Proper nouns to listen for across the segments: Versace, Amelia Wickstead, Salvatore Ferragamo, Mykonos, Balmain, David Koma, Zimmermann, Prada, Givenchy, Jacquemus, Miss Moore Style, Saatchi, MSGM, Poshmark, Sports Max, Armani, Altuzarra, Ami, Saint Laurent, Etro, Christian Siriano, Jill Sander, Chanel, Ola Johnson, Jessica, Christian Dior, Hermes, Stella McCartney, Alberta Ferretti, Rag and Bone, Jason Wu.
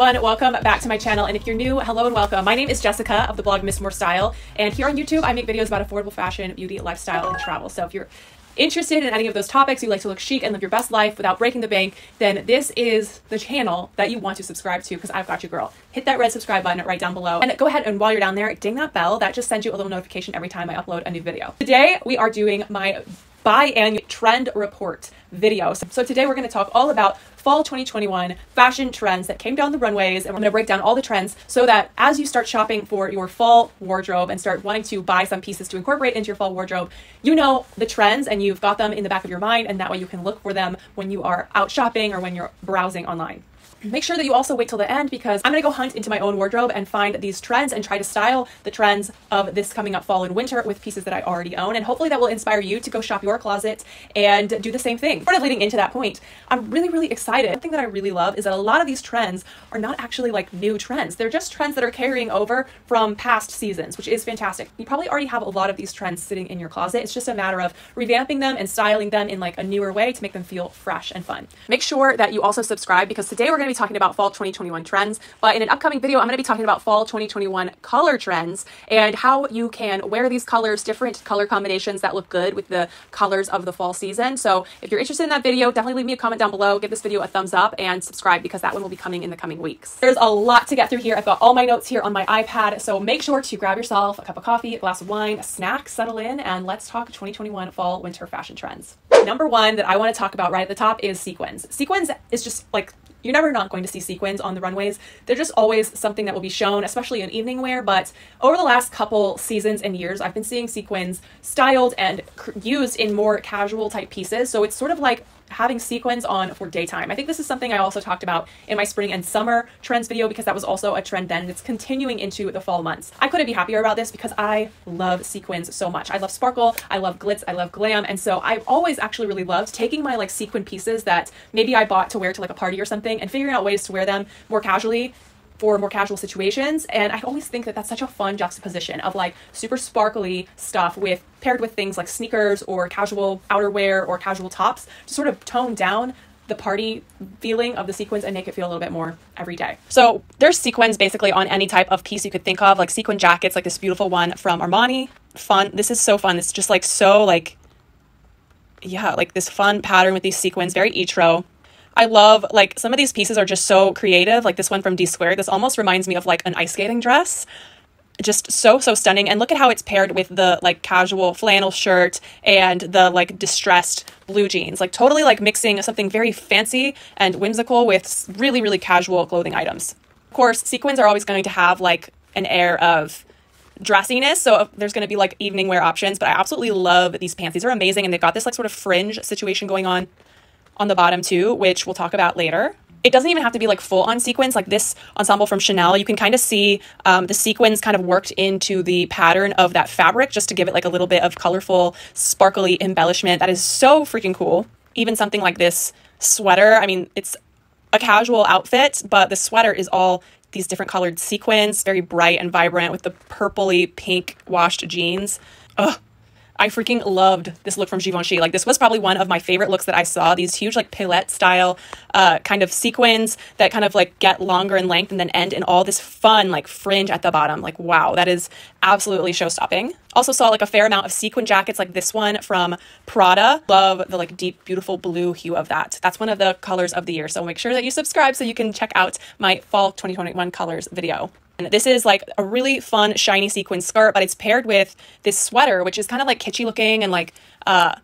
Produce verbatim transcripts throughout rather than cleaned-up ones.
everyone, welcome back to my channel, and if you're new, hello and welcome. My name is Jessica of the blog Miss Moore Style, and here on YouTube I make videos about affordable fashion, beauty, lifestyle, and travel. So if you're interested in any of those topics, you like to look chic and live your best life without breaking the bank, then this is the channel that you want to subscribe to, because I've got you, girl. Hit that red subscribe button right down below, and go ahead and while you're down there, ding that bell. That just sends you a little notification every time I upload a new video. Today we are doing my biannual trend report video. So today we're going to talk all about fall twenty twenty-one fashion trends that came down the runways, and we're going to break down all the trends so that as you start shopping for your fall wardrobe and start wanting to buy some pieces to incorporate into your fall wardrobe, you know the trends and you've got them in the back of your mind, and that way you can look for them when you are out shopping or when you're browsing online. Make sure that you also wait till the end, because I'm going to go hunt into my own wardrobe and find these trends and try to style the trends of this coming up fall and winter with pieces that I already own, and hopefully that will inspire you to go shop your closet and do the same thing. Sort of leading into that point, I'm really, really excited. One thing that I really love is that a lot of these trends are not actually like new trends. They're just trends that are carrying over from past seasons, which is fantastic. You probably already have a lot of these trends sitting in your closet. It's just a matter of revamping them and styling them in like a newer way to make them feel fresh and fun. Make sure that you also subscribe, because today we're going to be talking about fall twenty twenty-one trends, but in an upcoming video I'm going to be talking about fall twenty twenty-one color trends and how you can wear these colors, different color combinations that look good with the colors of the fall season. So if you're interested in that video, definitely leave me a comment down below, give this video a thumbs up, and subscribe, because that one will be coming in the coming weeks. There's a lot to get through here. I've got all my notes here on my iPad, so make sure to grab yourself a cup of coffee, a glass of wine, a snack, settle in, and let's talk twenty twenty-one fall winter fashion trends. Number one that I want to talk about right at the top is sequins. Sequins is just like, you're never not going to see sequins on the runways. They're just always something that will be shown, especially in evening wear, but over the last couple seasons and years, I've been seeing sequins styled and used in more casual type pieces, so it's sort of like having sequins on for daytime. I think this is something I also talked about in my spring and summer trends video, because that was also a trend then, and it's continuing into the fall months. I couldn't be happier about this, because I love sequins so much. I love sparkle, I love glitz, I love glam, and so I've always actually really loved taking my like sequin pieces that maybe I bought to wear to like a party or something and figuring out ways to wear them more casually for more casual situations. And I always think that that's such a fun juxtaposition of like super sparkly stuff with paired with things like sneakers or casual outerwear or casual tops to sort of tone down the party feeling of the sequins and make it feel a little bit more every day. So there's sequins basically on any type of piece you could think of, like sequin jackets, like this beautiful one from Armani. Fun. This is so fun. It's just like so like, yeah, like this fun pattern with these sequins, very Etro. I love like some of these pieces are just so creative, like this one from D Squared. This almost reminds me of like an ice skating dress. Just so, so stunning. And look at how it's paired with the like casual flannel shirt and the like distressed blue jeans, like totally like mixing something very fancy and whimsical with really, really casual clothing items. Of course, sequins are always going to have like an air of dressiness, so there's going to be like evening wear options, but I absolutely love these pants. These are amazing, and they've got this like sort of fringe situation going on on the bottom too, which we'll talk about later. It doesn't even have to be like full on sequins. Like this ensemble from Chanel, you can kind of see um, the sequins kind of worked into the pattern of that fabric just to give it like a little bit of colorful, sparkly embellishment. That is so freaking cool. Even something like this sweater, I mean, it's a casual outfit, but the sweater is all these different colored sequins, very bright and vibrant with the purpley pink washed jeans. Ugh. I freaking loved this look from Givenchy. Like this was probably one of my favorite looks that I saw. These huge like pilette style uh, kind of sequins that kind of like get longer in length and then end in all this fun like fringe at the bottom. Like, wow, that is absolutely show-stopping. Also saw like a fair amount of sequin jackets like this one from Prada. Love the like deep, beautiful blue hue of that. That's one of the colors of the year. So make sure that you subscribe so you can check out my fall twenty twenty-one colors video. And this is like a really fun, shiny sequin skirt, but it's paired with this sweater, which is kind of like kitschy looking and like uh,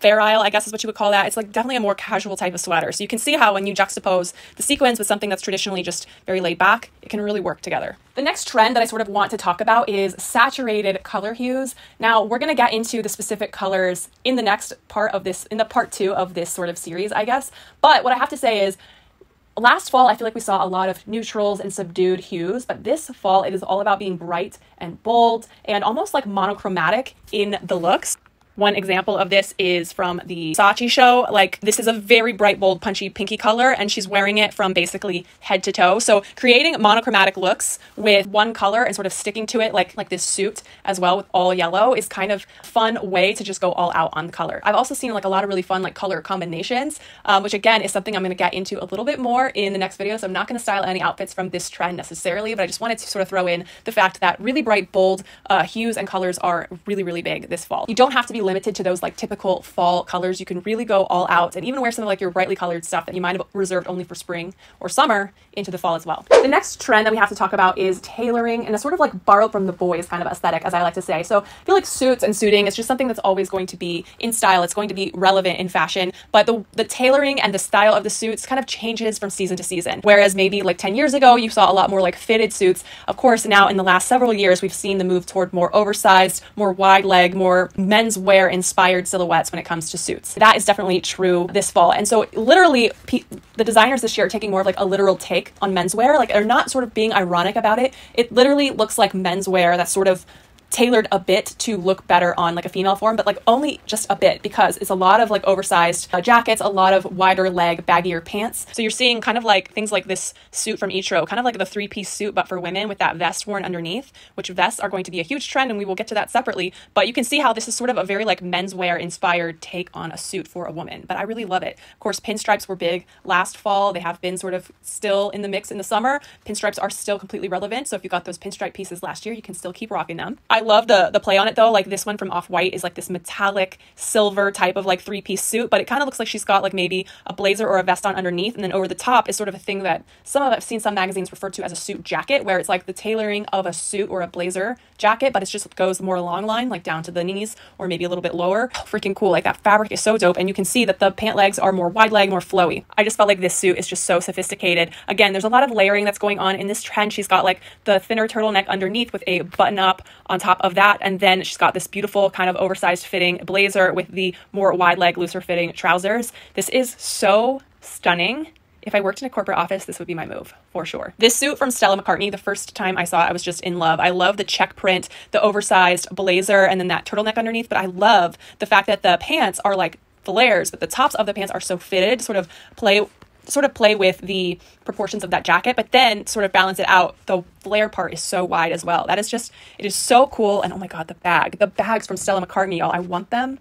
fair isle, I guess is what you would call that. It's like definitely a more casual type of sweater. So you can see how when you juxtapose the sequins with something that's traditionally just very laid back, it can really work together. The next trend that I sort of want to talk about is saturated color hues. Now we're going to get into the specific colors in the next part of this, in the part two of this sort of series, I guess. But what I have to say is, last fall, I feel like we saw a lot of neutrals and subdued hues, but this fall, it is all about being bright and bold and almost like monochromatic in the looks. One example of this is from the Saatchi show. Like, this is a very bright, bold, punchy, pinky color, and she's wearing it from basically head to toe. So creating monochromatic looks with one color and sort of sticking to it, like, like this suit as well with all yellow, is kind of a fun way to just go all out on the color. I've also seen like a lot of really fun like color combinations, um, which again is something I'm going to get into a little bit more in the next video. So I'm not going to style any outfits from this trend necessarily, but I just wanted to sort of throw in the fact that really bright, bold uh, hues and colors are really, really big this fall. You don't have to be limited to those like typical fall colors. You can really go all out and even wear some of like your brightly colored stuff that you might have reserved only for spring or summer into the fall as well. The next trend that we have to talk about is tailoring, and a sort of like borrow from the boys kind of aesthetic, as I like to say. So I feel like suits and suiting is just something that's always going to be in style. It's going to be relevant in fashion, but the, the tailoring and the style of the suits kind of changes from season to season. Whereas maybe like ten years ago, you saw a lot more like fitted suits. Of course, now in the last several years, we've seen the move toward more oversized, more wide leg, more menswear inspired silhouettes when it comes to suits. That is definitely true this fall. And so literally pe the designers this year are taking more of like a literal take on menswear. Like, they're not sort of being ironic about it. It literally looks like menswear that's sort of tailored a bit to look better on like a female form, but like only just a bit, because it's a lot of like oversized uh, jackets, a lot of wider leg, baggier pants. So you're seeing kind of like things like this suit from Etro, kind of like the three-piece suit, but for women with that vest worn underneath, which vests are going to be a huge trend, and we will get to that separately. But you can see how this is sort of a very like menswear inspired take on a suit for a woman, but I really love it. Of course, pinstripes were big last fall. They have been sort of still in the mix in the summer. Pinstripes are still completely relevant. So if you got those pinstripe pieces last year, you can still keep rocking them. I I love the the play on it though. Like, this one from Off-White is like this metallic silver type of like three-piece suit, but it kind of looks like she's got like maybe a blazer or a vest on underneath, and then over the top is sort of a thing that some of I've seen some magazines refer to as a suit jacket, where it's like the tailoring of a suit or a blazer jacket, but it just goes more long line, like down to the knees or maybe a little bit lower. Oh, freaking cool. Like, that fabric is so dope, and you can see that the pant legs are more wide leg, more flowy. I just felt like this suit is just so sophisticated. Again, there's a lot of layering that's going on in this trend. She's got like the thinner turtleneck underneath with a button up on top of that, and then she's got this beautiful kind of oversized fitting blazer with the more wide leg, looser fitting trousers. This is so stunning. If I worked in a corporate office, this would be my move for sure. This suit from Stella McCartney, the first time I saw it, I was just in love. I love the check print, the oversized blazer, and then that turtleneck underneath, but I love the fact that the pants are like flares, but the tops of the pants are so fitted, sort of play sort of play with the proportions of that jacket, but then sort of balance it out. The flare part is so wide as well. That is just, it is so cool. And oh my God, the bag, the bags from Stella McCartney, y'all, I want them.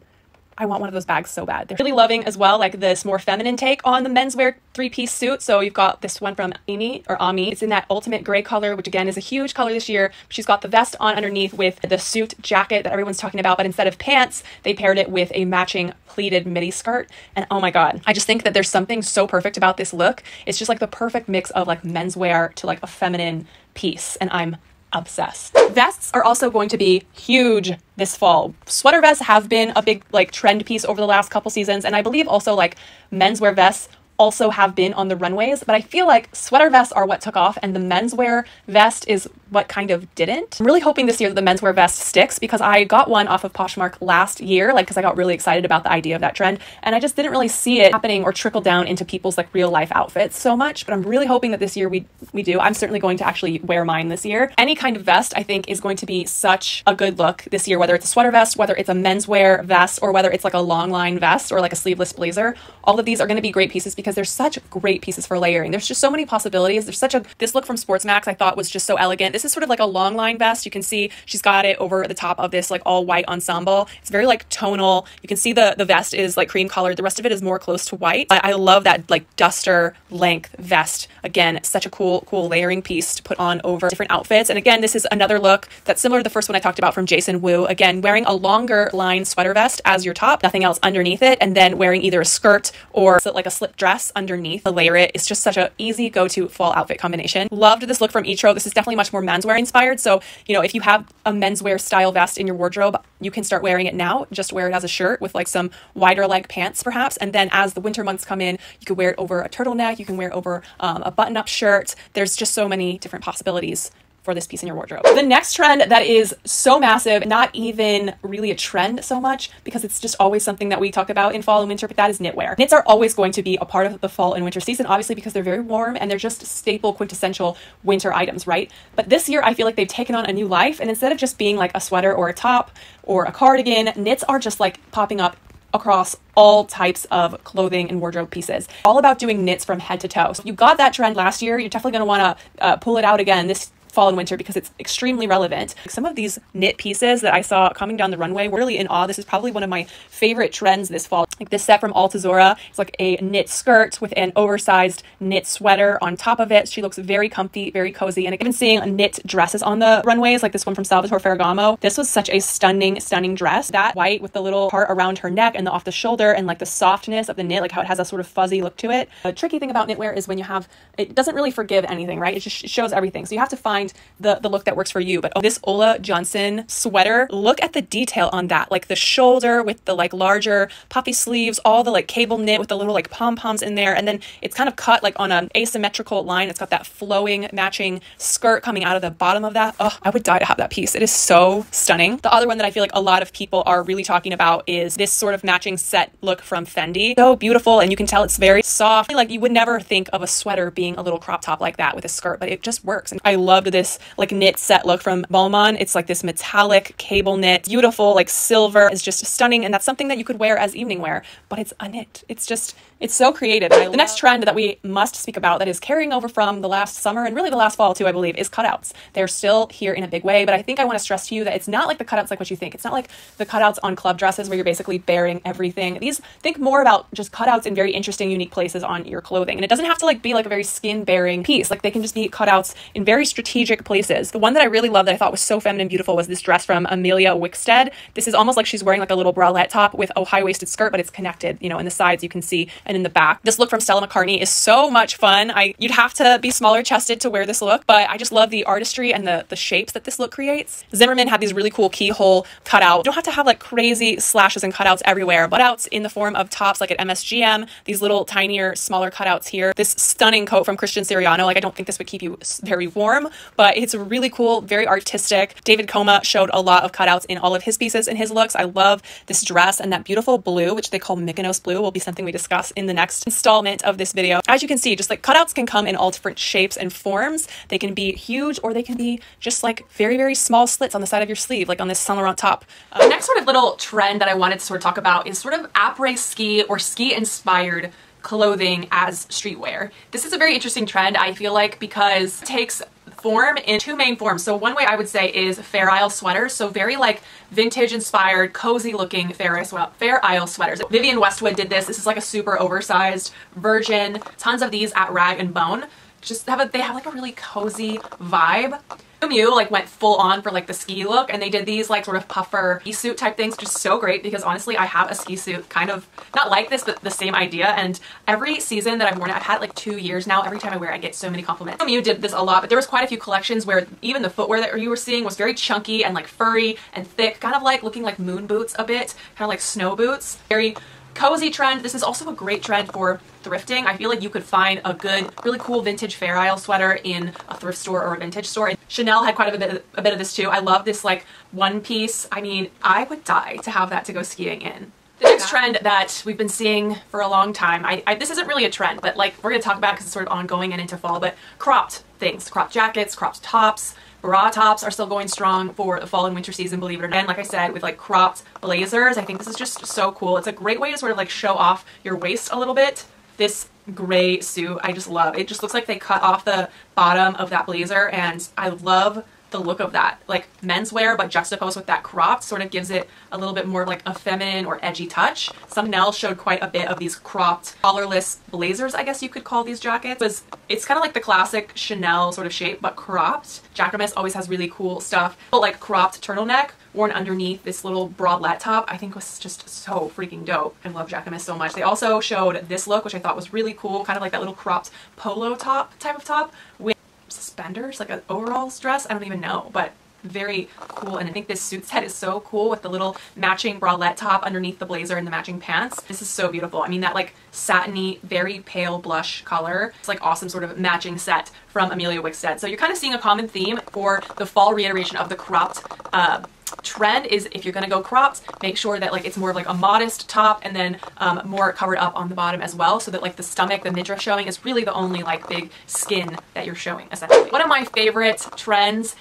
I want one of those bags so bad. They're really loving as well, like this more feminine take on the menswear three-piece suit. So you've got this one from Ami, or Ami. It's in that ultimate gray color, which again is a huge color this year. She's got the vest on underneath with the suit jacket that everyone's talking about, but instead of pants, they paired it with a matching pleated midi skirt. And oh my God, I just think that there's something so perfect about this look. It's just like the perfect mix of like menswear to like a feminine piece, and I'm obsessed. Vests are also going to be huge this fall. Sweater vests have been a big like trend piece over the last couple seasons, and I believe also like menswear vests also have been on the runways, but I feel like sweater vests are what took off and the menswear vest is what kind of didn't. I'm really hoping this year that the menswear vest sticks, because I got one off of Poshmark last year, like, because I got really excited about the idea of that trend, and I just didn't really see it happening or trickle down into people's like real life outfits so much, but I'm really hoping that this year we we do. I'm certainly going to actually wear mine this year. Any kind of vest I think is going to be such a good look this year, whether it's a sweater vest, whether it's a menswear vest, or whether it's like a long line vest or like a sleeveless blazer. All of these are going to be great pieces because there's such great pieces for layering. There's just so many possibilities. There's such a, this look from Sports Max I thought was just so elegant. This This is sort of like a long line vest. You can see she's got it over the top of this like all white ensemble. It's very like tonal. You can see the, the vest is like cream colored. The rest of it is more close to white. I, I love that like duster length vest. Again, such a cool, cool layering piece to put on over different outfits. And again, this is another look that's similar to the first one I talked about from Jason Wu. Again, wearing a longer line sweater vest as your top, nothing else underneath it, and then wearing either a skirt or like a slip dress underneath to layer it. It's just such an easy go-to fall outfit combination. Loved this look from Etro. This is definitely much more menswear inspired. So, you know, if you have a menswear style vest in your wardrobe, you can start wearing it now. Just wear it as a shirt with like some wider leg pants perhaps. And then as the winter months come in, you can wear it over a turtleneck. You can wear it over um, a button up shirt. There's just so many different possibilities for this piece in your wardrobe. The next trend that is so massive, not even really a trend so much because it's just always something that we talk about in fall and winter, but that is knitwear. Knits are always going to be a part of the fall and winter season, obviously, because they're very warm and they're just staple quintessential winter items, right? But this year I feel like they've taken on a new life, and instead of just being like a sweater or a top or a cardigan, knits are just like popping up across all types of clothing and wardrobe pieces. All about doing knits from head to toe. So you got that trend last year, you're definitely gonna wanna uh, pull it out again this fall and winter because it's extremely relevant. Some of these knit pieces that I saw coming down the runway were really in awe. This is probably one of my favorite trends this fall. Like this set from Altuzarra, it's like a knit skirt with an oversized knit sweater on top of it. She looks very comfy, very cozy, and I've been seeing knit dresses on the runways, like this one from Salvatore Ferragamo. This was such a stunning, stunning dress. That white with the little part around her neck and the off the shoulder and like the softness of the knit, like how it has a sort of fuzzy look to it. The tricky thing about knitwear is when you have, it doesn't really forgive anything, right? It just shows everything. So you have to find the the look that works for you. But oh, this Ola Johnson sweater, look at the detail on that, like the shoulder with the like larger puffy sleeves, all the like cable knit with the little like pom-poms in there, and then it's kind of cut like on an asymmetrical line. It's got that flowing matching skirt coming out of the bottom of that. Oh, I would die to have that piece. It is so stunning. The other one that I feel like a lot of people are really talking about is this sort of matching set look from Fendi. So beautiful, and you can tell it's very soft. Like you would never think of a sweater being a little crop top like that with a skirt, but it just works. And I love this like knit set look from Balmain. It's like this metallic cable knit, beautiful, like silver. It's just stunning, and that's something that you could wear as evening wear, but it's a knit. It's just, it's so creative. I the next trend that we must speak about that is carrying over from the last summer and really the last fall too, I believe, is cutouts. They're still here in a big way, but I think I want to stress to you that it's not like the cutouts like what you think. It's not like the cutouts on club dresses where you're basically bearing everything. These, think more about just cutouts in very interesting, unique places on your clothing. And it doesn't have to like be like a very skin bearing piece. Like they can just be cutouts in very strategic strategic places. The one that I really loved that I thought was so feminine beautiful was this dress from Amelia Wickstead. This is almost like she's wearing like a little bralette top with a high-waisted skirt, but it's connected, you know, in the sides you can see and in the back. This look from Stella McCartney is so much fun. I you'd have to be smaller chested to wear this look, but I just love the artistry and the, the shapes that this look creates. Zimmermann had these really cool keyhole cutout. You don't have to have like crazy slashes and cutouts everywhere, but cutouts in the form of tops like at M S G M, these little tinier, smaller cutouts here. This stunning coat from Christian Siriano, like I don't think this would keep you very warm, but it's really cool, very artistic. David Koma showed a lot of cutouts in all of his pieces and his looks. I love this dress, and that beautiful blue, which they call Mykonos blue, will be something we discuss in the next installment of this video. As you can see, just like cutouts can come in all different shapes and forms. They can be huge, or they can be just like very, very small slits on the side of your sleeve, like on this Saint Laurent top. Uh, the next sort of little trend that I wanted to sort of talk about is sort of après-ski or ski-inspired clothing as streetwear. This is a very interesting trend, I feel like, because it takes form in two main forms. So one way I would say is Fair Isle sweaters. So very like vintage inspired, cozy looking Fair Isle, Fair Isle sweaters. Vivienne Westwood did this. This is like a super oversized virgin. Tons of these at Rag and Bone. Just have a, they have like a really cozy vibe. Miu Miu like went full on for like the ski look, and they did these like sort of puffer ski suit type things, just so great because honestly I have a ski suit kind of not like this but the same idea, and every season that I've worn it, I've had it like two years now, every time I wear it I get so many compliments. Miu Miu did this a lot, but there was quite a few collections where even the footwear that you were seeing was very chunky and like furry and thick, kind of like looking like moon boots a bit, kind of like snow boots. Very cozy trend. This is also a great trend for thrifting. I feel like you could find a good, really cool vintage Fair Isle sweater in a thrift store or a vintage store. And Chanel had quite a bit, of, a bit of this too. I love this like one piece. I mean, I would die to have that to go skiing in. The next trend that we've been seeing for a long time, I, I this isn't really a trend, but like we're gonna talk about it because it's sort of ongoing and into fall, but cropped things, cropped jackets, cropped tops. Bra tops are still going strong for the fall and winter season, believe it or not. And like I said, with like cropped blazers, I think this is just so cool. It's a great way to sort of like show off your waist a little bit. This gray suit, I just love. It just looks like they cut off the bottom of that blazer, and I love the look of that. Like menswear, but juxtaposed with that cropped sort of gives it a little bit more of like a feminine or edgy touch. Chanel showed quite a bit of these cropped collarless blazers, I guess you could call these jackets. It's, it's kind of like the classic Chanel sort of shape, but cropped. Jacquemus always has really cool stuff, but like cropped turtleneck worn underneath this little bralette top, I think was just so freaking dope. I love Jacquemus so much. They also showed this look, which I thought was really cool, kind of like that little cropped polo top type of top with suspenders, like an overalls dress. I don't even know, but very cool, and I think this suit set is so cool with the little matching bralette top underneath the blazer and the matching pants. This is so beautiful. I mean, that like satiny, very pale blush color. It's like awesome sort of matching set from Amelia Wickstead. So you're kind of seeing a common theme for the fall reiteration of the cropped uh, trend is if you're going to go cropped, make sure that like it's more of like a modest top and then um, more covered up on the bottom as well, so that like the stomach, the midriff showing is really the only like big skin that you're showing essentially. One of my favorite trends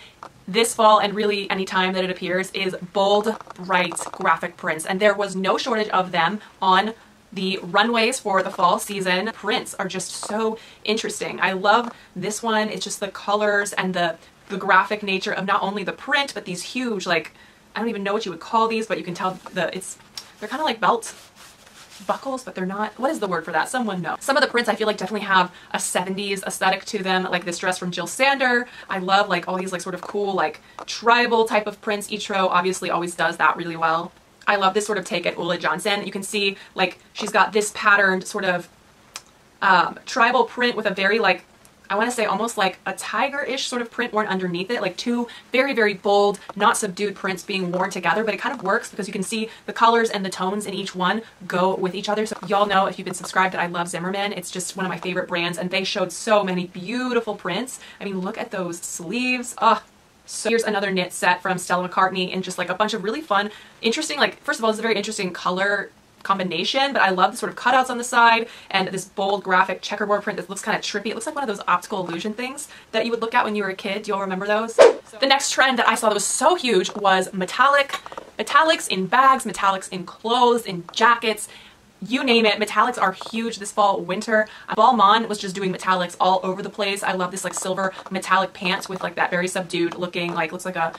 this fall, and really any time that it appears, is bold, bright graphic prints, and there was no shortage of them on the runways for the fall season. Prints are just so interesting. I love this one. It's just the colors and the the graphic nature of not only the print, but these huge, like, I don't even know what you would call these, but you can tell the it's they're kind of like belt buckles, but they're not. What is the word for that? Someone knows. Some of the prints I feel like definitely have a seventies aesthetic to them, like this dress from Jill Sander. I love like all these like sort of cool like tribal type of prints. Etro obviously always does that really well. I love this sort of take at Ola Johnson. You can see like she's got this patterned sort of um, tribal print with a very like, I want to say almost like a tiger-ish sort of print worn underneath it, like two very, very bold, not subdued prints being worn together, but it kind of works because you can see the colors and the tones in each one go with each other. So y'all know, if you've been subscribed, that I love Zimmermann. It's just one of my favorite brands, and they showed so many beautiful prints. I mean, look at those sleeves. Ah. Oh. So here's another knit set from Stella McCartney, and just like a bunch of really fun, interesting, like, first of all, it's a very interesting color combination, but I love the sort of cutouts on the side and this bold graphic checkerboard print that looks kind of trippy. It looks like one of those optical illusion things that you would look at when you were a kid. Do you all remember those? So the next trend that I saw that was so huge was metallic. Metallics in bags, metallics in clothes, in jackets. You name it, metallics are huge this fall, winter. Balmain was just doing metallics all over the place. I love this like silver metallic pants with like that very subdued looking, like looks like a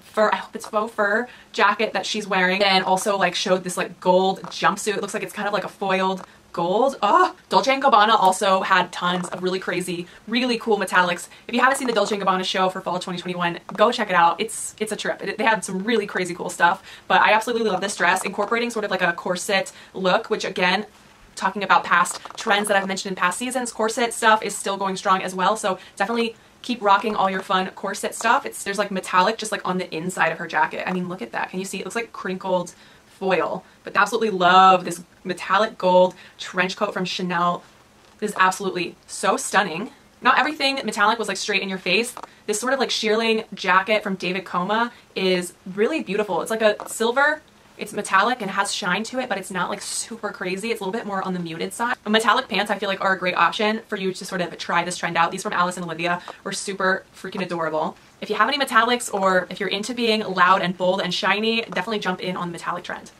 fur, I hope it's faux fur jacket that she's wearing, and also like showed this like gold jumpsuit. It looks like it's kind of like a foiled gold. Oh, Dolce and Gabbana also had tons of really crazy, really cool metallics. If you haven't seen the Dolce and Gabbana show for fall twenty twenty-one, go check it out. It's it's a trip. It, they had some really crazy cool stuff, but I absolutely love this dress, incorporating sort of like a corset look, which again, talking about past trends that I've mentioned in past seasons, corset stuff is still going strong as well, so definitely keep rocking all your fun corset stuff. It's There's like metallic just like on the inside of her jacket. I mean, look at that. Can you see? It looks like crinkled foil, but absolutely love this metallic gold trench coat from Chanel. This is absolutely so stunning. Not everything metallic was like straight in your face. This sort of like shearling jacket from David Koma is really beautiful. It's like a silver, it's metallic and has shine to it, but it's not like super crazy. It's a little bit more on the muted side. Metallic pants I feel like are a great option for you to sort of try this trend out. These from Alice and Olivia were super freaking adorable. If you have any metallics, or if you're into being loud and bold and shiny, definitely jump in on the metallic trend.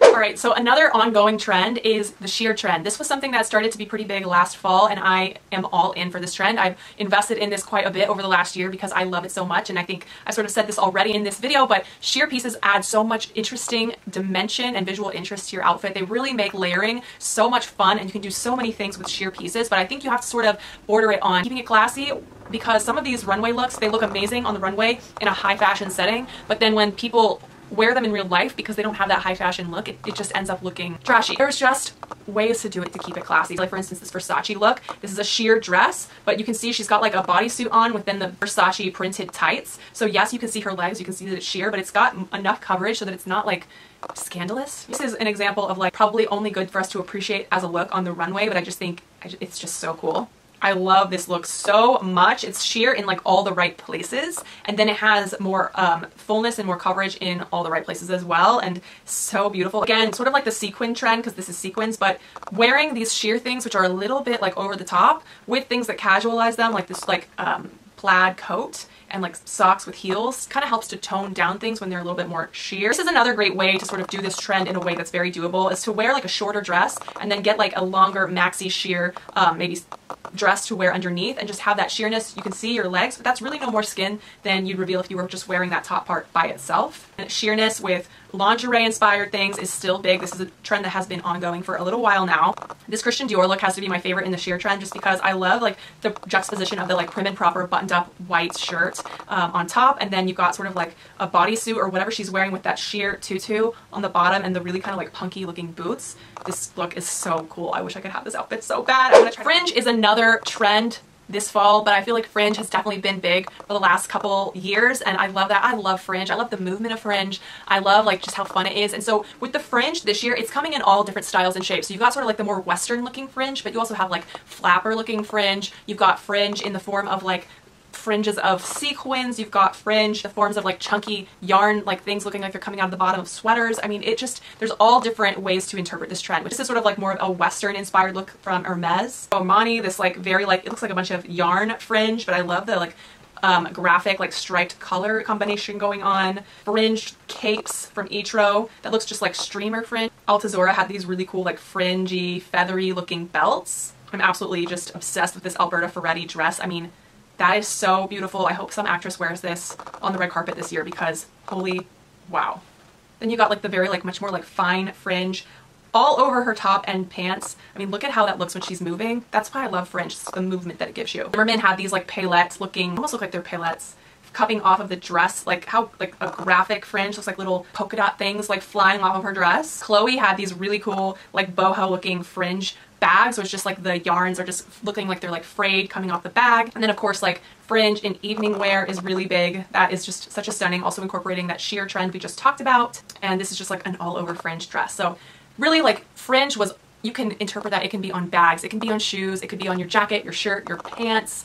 Alright, so another ongoing trend is the sheer trend. This was something that started to be pretty big last fall, and I am all in for this trend. I've invested in this quite a bit over the last year because I love it so much, and I think I sort of said this already in this video, but sheer pieces add so much interesting dimension and visual interest to your outfit. They really make layering so much fun, and you can do so many things with sheer pieces, but I think you have to sort of border it on keeping it classy, because some of these runway looks, they look amazing on the runway in a high fashion setting, but then when people wear them in real life, because they don't have that high fashion look, it, it just ends up looking trashy. There's just ways to do it to keep it classy. Like for instance, this Versace look, this is a sheer dress, but you can see she's got like a bodysuit on within the Versace printed tights. So yes, you can see her legs, you can see that it's sheer, but it's got enough coverage so that it's not like scandalous. This is an example of like probably only good for us to appreciate as a look on the runway, but I just think it's just so cool. I love this look so much. It's sheer in like all the right places, and then it has more um, fullness and more coverage in all the right places as well, and so beautiful. Again, sort of like the sequin trend, because this is sequins, but wearing these sheer things which are a little bit like over the top with things that casualize them, like this like um, plaid coat and like socks with heels, kind of helps to tone down things when they're a little bit more sheer. This is another great way to sort of do this trend in a way that's very doable, is to wear like a shorter dress and then get like a longer maxi sheer um, maybe dress to wear underneath, and just have that sheerness. You can see your legs, but that's really no more skin than you'd reveal if you were just wearing that top part by itself. And sheerness with lingerie inspired things is still big. This is a trend that has been ongoing for a little while now. This Christian Dior look has to be my favorite in the sheer trend, just because I love like the juxtaposition of the like prim and proper buttoned up white shirt um, on top, and then you've got sort of like a bodysuit or whatever she's wearing with that sheer tutu on the bottom and the really kind of like punky looking boots. This look is so cool. I wish I could have this outfit so bad. I'm gonna try. Fringe is another trend this fall, but I feel like fringe has definitely been big for the last couple years, and I love that. I love fringe. I love the movement of fringe. I love like just how fun it is. And so with the fringe this year, it's coming in all different styles and shapes. So you've got sort of like the more Western looking fringe, but you also have like flapper looking fringe. You've got fringe in the form of like fringes of sequins. You've got fringe, the forms of like chunky yarn, like things looking like they're coming out of the bottom of sweaters. I mean, it just, there's all different ways to interpret this trend, which is sort of like more of a Western inspired look from Hermes. Armani, this like very like, it looks like a bunch of yarn fringe, but I love the like um, graphic like striped color combination going on. Fringed capes from Etro that looks just like streamer fringe. Altuzarra had these really cool like fringy, feathery looking belts. I'm absolutely just obsessed with this Alberta Ferretti dress. I mean, that is so beautiful. I hope some actress wears this on the red carpet this year because holy wow. Then you got like the very like much more like fine fringe all over her top and pants. I mean, look at how that looks when she's moving. That's why I love fringe, it's the movement that it gives you. Zimmermann had these like paillettes looking, almost look like they're paillettes, coming off of the dress, like how like a graphic fringe looks like little polka dot things like flying off of her dress. Chloe had these really cool like boho looking fringe bags, which just like the yarns are just looking like they're like frayed coming off the bag. And then of course like fringe in evening wear is really big. That is just such a stunning, also incorporating that sheer trend we just talked about. And this is just like an all over fringe dress. So really like fringe was, you can interpret that, it can be on bags, it can be on shoes, it could be on your jacket, your shirt, your pants,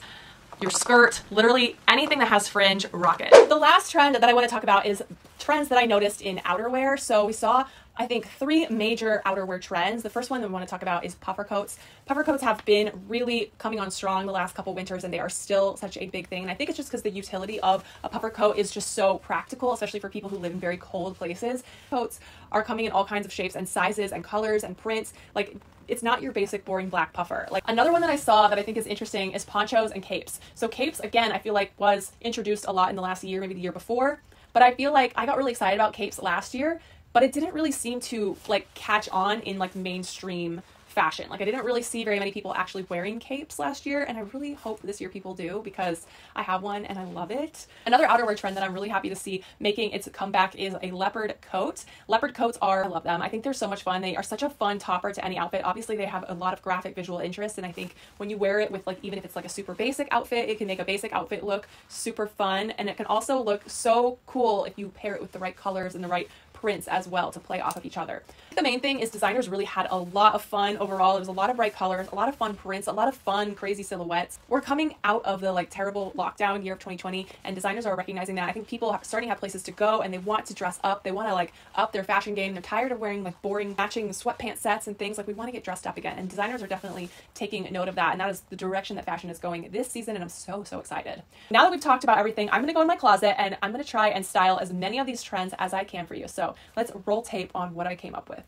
your skirt, literally anything that has fringe, rock it. The last trend that I want to talk about is trends that I noticed in outerwear. So we saw, I think, three major outerwear trends. The first one that we want to talk about is puffer coats. Puffer coats have been really coming on strong the last couple winters, and they are still such a big thing. And I think it's just because the utility of a puffer coat is just so practical, especially for people who live in very cold places. Coats are coming in all kinds of shapes and sizes and colors and prints. Like, it's not your basic boring black puffer. Like, another one that I saw that I think is interesting is ponchos and capes. So capes, again, I feel like was introduced a lot in the last year, maybe the year before, but I feel like I got really excited about capes last year, but it didn't really seem to like catch on in like mainstream fashion. Like, I didn't really see very many people actually wearing capes last year, and I really hope this year people do because I have one and I love it. Another outerwear trend that I'm really happy to see making its comeback is a leopard coat. Leopard coats are, I love them. I think they're so much fun. They are such a fun topper to any outfit. Obviously they have a lot of graphic visual interest, and I think when you wear it with like, even if it's like a super basic outfit, it can make a basic outfit look super fun, and it can also look so cool if you pair it with the right colors and the right prints as well to play off of each other. The main thing is designers really had a lot of fun overall. It was a lot of bright colors, a lot of fun prints, a lot of fun, crazy silhouettes. We're coming out of the like terrible lockdown year of twenty twenty, and designers are recognizing that. I think people are starting to have places to go and they want to dress up. They want to like up their fashion game. They're tired of wearing like boring matching sweatpants sets and things. Like, we want to get dressed up again, and designers are definitely taking note of that, and that is the direction that fashion is going this season, and I'm so, so excited. Now that we've talked about everything, I'm going to go in my closet and I'm going to try and style as many of these trends as I can for you. So let's roll tape on what I came up with.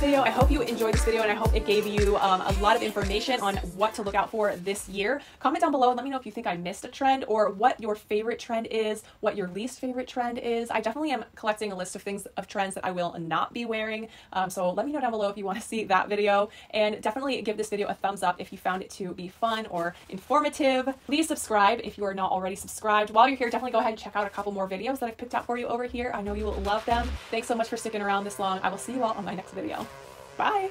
Video. I hope you enjoyed this video, and I hope it gave you um, a lot of information on what to look out for this year. Comment down below and let me know if you think I missed a trend, or what your favorite trend is, what your least favorite trend is. I definitely am collecting a list of things, of trends that I will not be wearing. Um, so let me know down below if you want to see that video, and definitely give this video a thumbs up if you found it to be fun or informative. Please subscribe if you are not already subscribed. While you're here, definitely go ahead and check out a couple more videos that I've picked out for you over here. I know you will love them. Thanks so much for sticking around this long. I will see you all on my next video. Bye.